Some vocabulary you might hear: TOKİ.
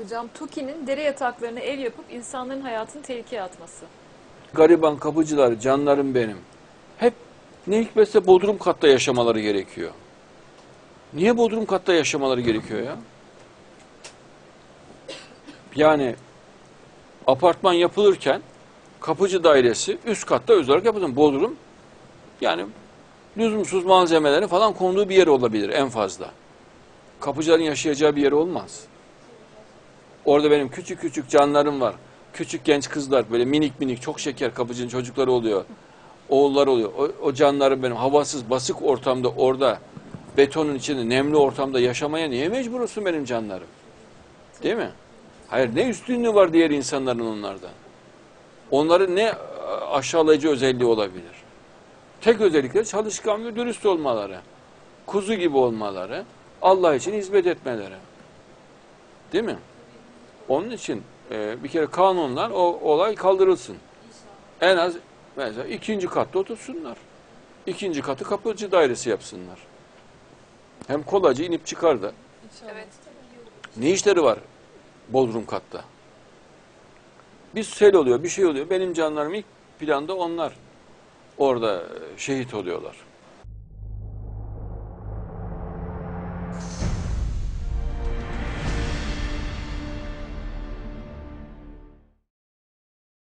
yapacağım. TOKİ'nin dere yataklarına ev yapıp insanların hayatını tehlikeye atması. Gariban kapıcılar, canlarım benim. Hep ne hikmetse bodrum katta yaşamaları gerekiyor. Niye bodrum katta yaşamaları gerekiyor ya? Yani apartman yapılırken kapıcı dairesi üst katta özel olarak yapılır. Bodrum yani lüzumsuz malzemelerin falan konduğu bir yer olabilir en fazla. Kapıcıların yaşayacağı bir yer olmaz. Orada benim küçük küçük canlarım var. Küçük genç kızlar böyle minik minik çok şeker kapıcının çocukları oluyor. Oğullar oluyor. O canlarım benim havasız basık ortamda orada betonun içinde nemli ortamda yaşamaya niye mecbur olsun benim canlarım? Değil mi? Hayır ne üstünlüğü var diğer insanların onlardan? Onların ne aşağılayıcı özelliği olabilir? Tek özellikleri çalışkan ve dürüst olmaları. Kuzu gibi olmaları. Allah için hizmet etmeleri. Değil mi? Onun için bir kere kanunlar o olay kaldırılsın. En az mesela 2. katta otursunlar. 2. katı kapıcı dairesi yapsınlar. Hem kolayca inip çıkar da. Evet. Ne işleri var bodrum katta? Bir sel oluyor, bir şey oluyor. Benim canlarım ilk planda onlar orada şehit oluyorlar.